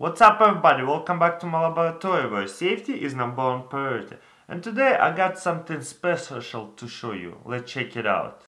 What's up everybody, welcome back to my laboratory where safety is #1 priority, and today I got something special to show you. Let's check it out.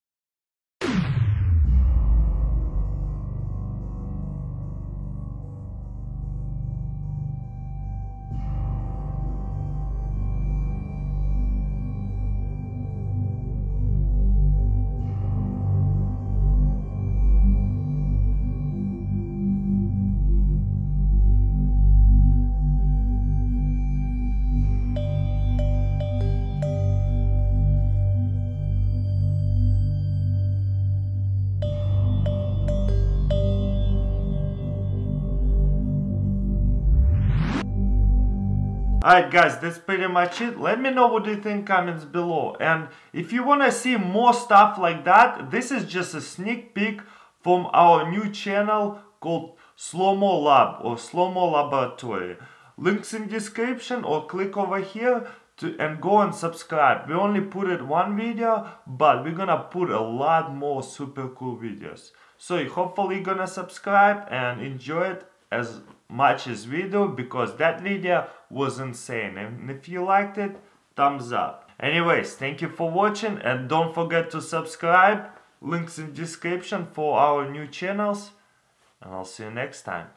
Alright guys, that's pretty much it. Let me know what you think in comments below, and if you wanna see more stuff like that, this is just a sneak peek from our new channel called Slow Mo Lab or Slow Mo Laboratory. Links in description or click over here and go and subscribe. We only put it one video, but we're gonna put a lot more super cool videos. So hopefully you're gonna subscribe and enjoy it as much as we do, because that video was insane, and if you liked it, thumbs up. Anyways, thank you for watching, and don't forget to subscribe, links in description for our new channels, and I'll see you next time.